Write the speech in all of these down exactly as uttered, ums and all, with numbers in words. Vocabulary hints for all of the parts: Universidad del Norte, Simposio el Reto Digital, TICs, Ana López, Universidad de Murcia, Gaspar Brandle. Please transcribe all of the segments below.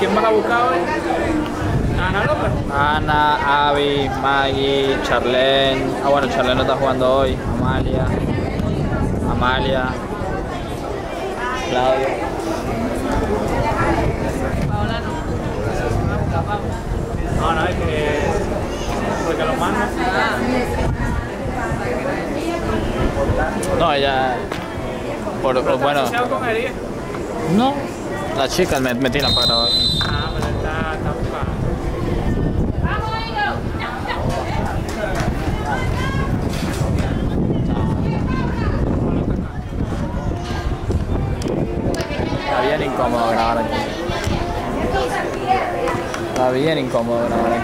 ¿Quién van a buscar hoy? Ana López. Ana, Abby, Maggie, Charlene. Ah, bueno, Charlene no está jugando hoy. Amalia. Amalia. Claudia. Paola no. No, no, es que... porque los mandan. No, ella... Por, por, bueno. No, las chicas me, me tiran para grabar. Ah, pero está, está buscando. ¡Vamos, hijo! Está bien incómodo grabar aquí. Está bien incómodo grabar aquí.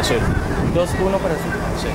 Azul. dos uno para Azul. Sí.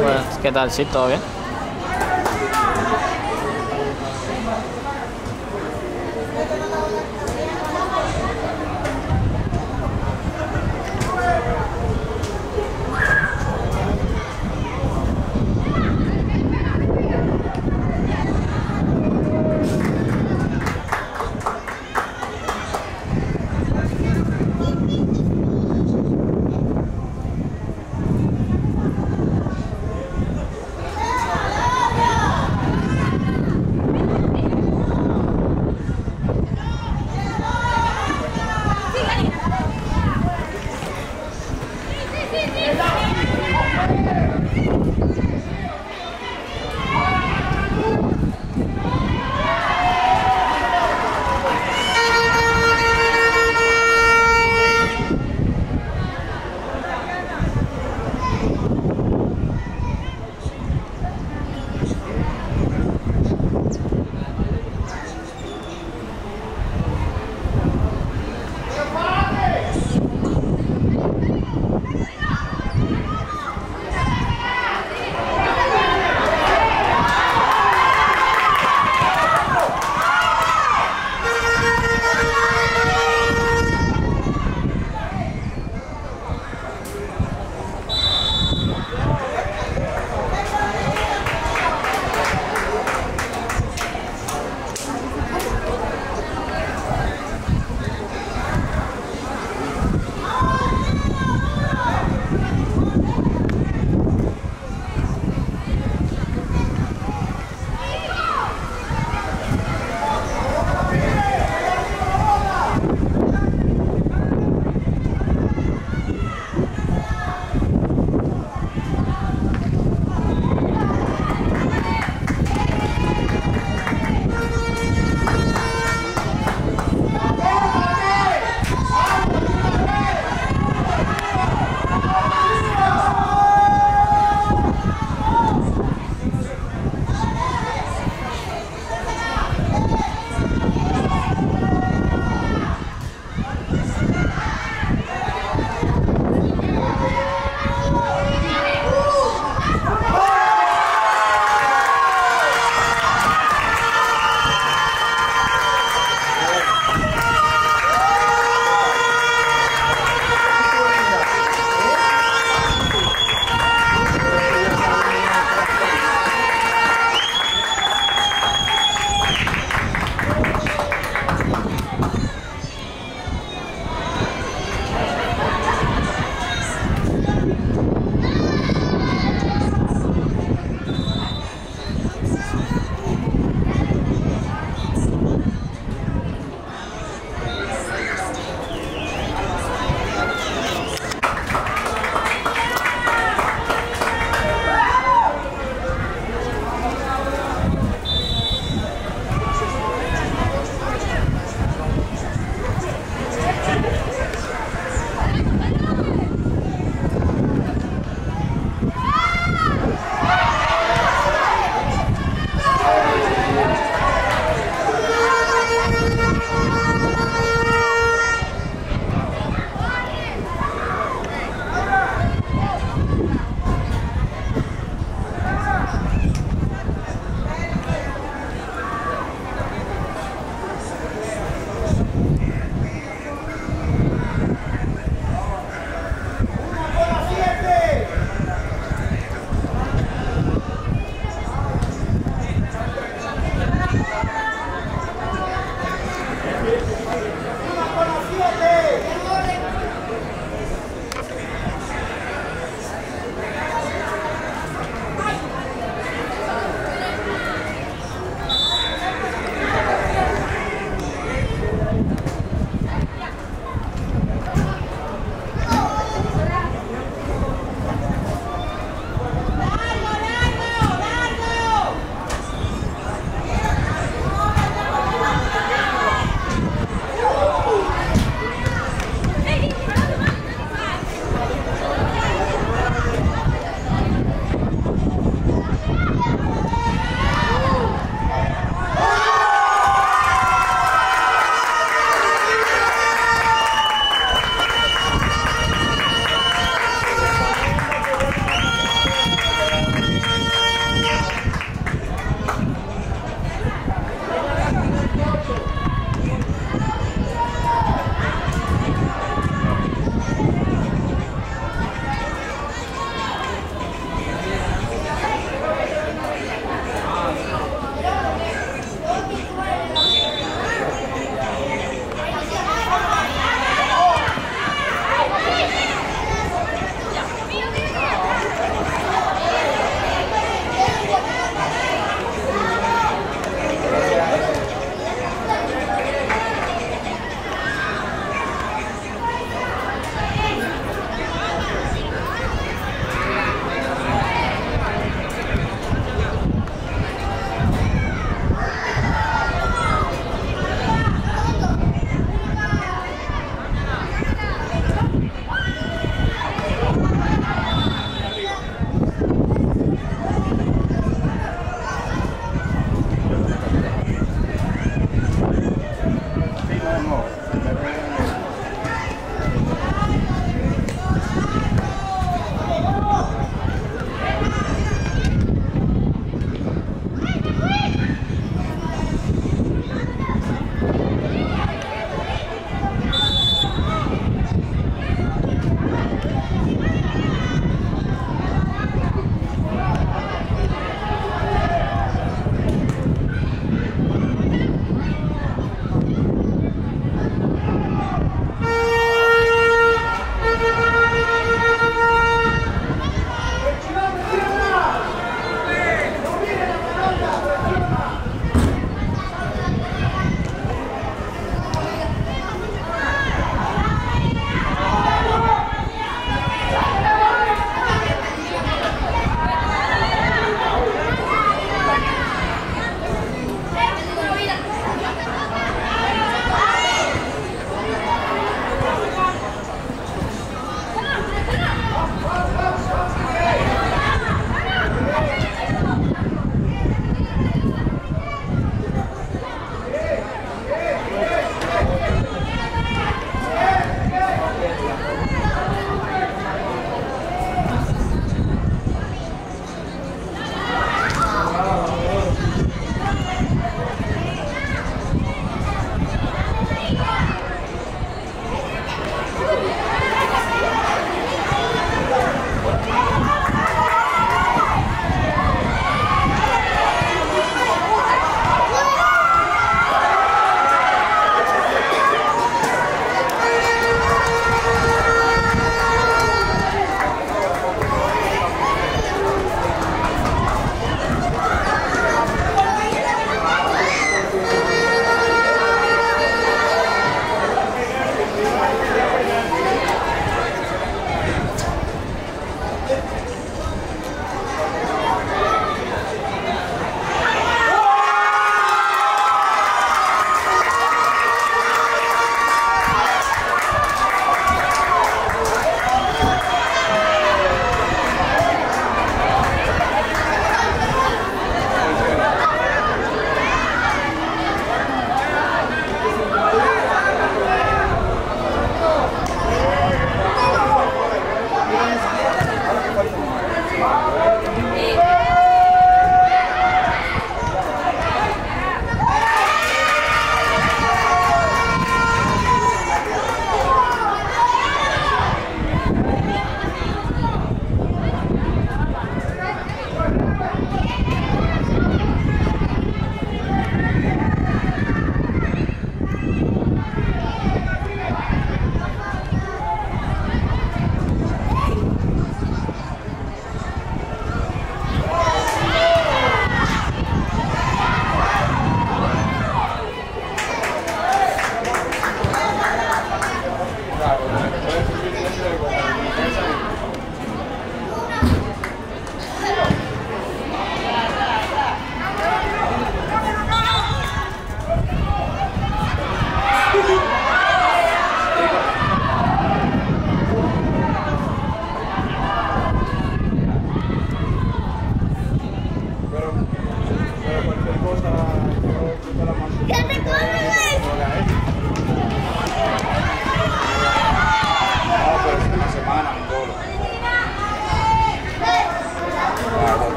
Pues, ¿qué tal? ¿Sí? ¿Todo bien?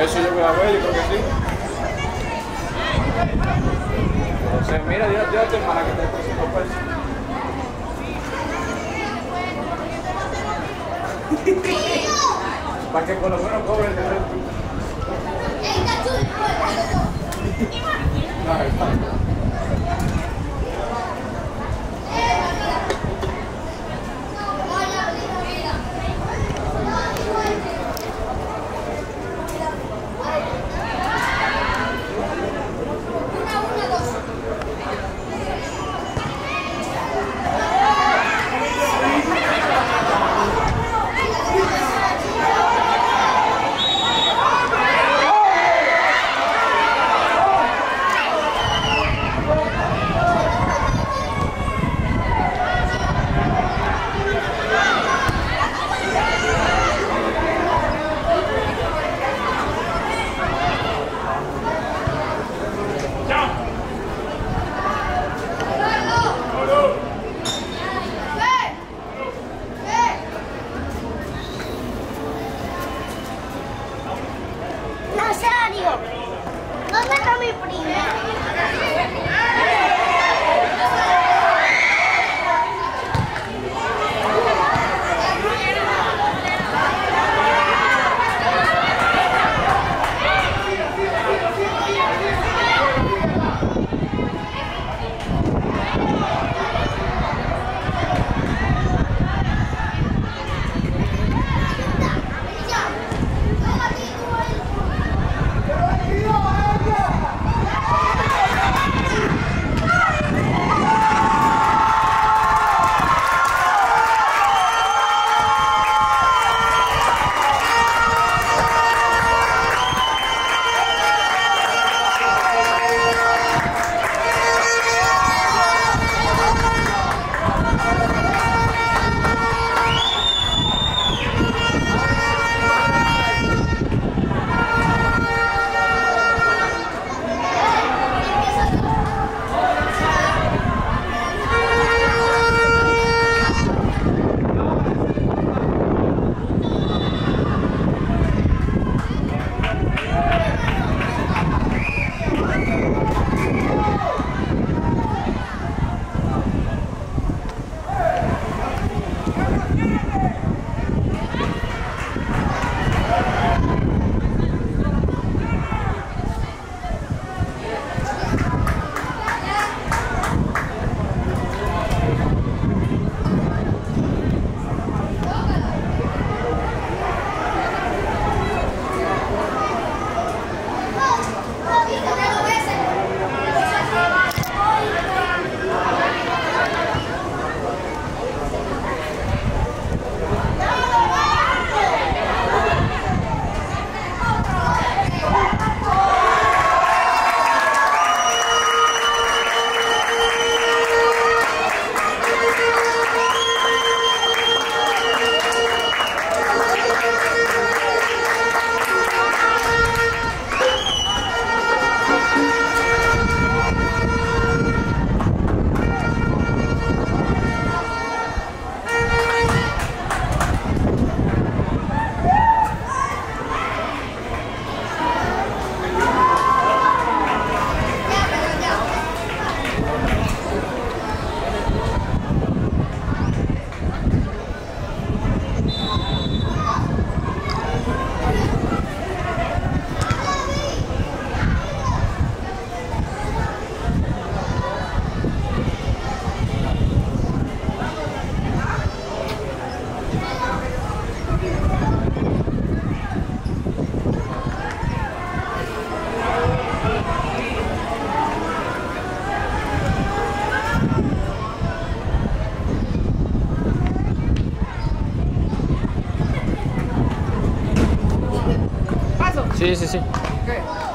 Eso yo creo que sí. Entonces, mira, dile a tu hermana que te dé trescientos pesos. Para que por lo menos cobre el dinero. Sí, sí, sí. Okay.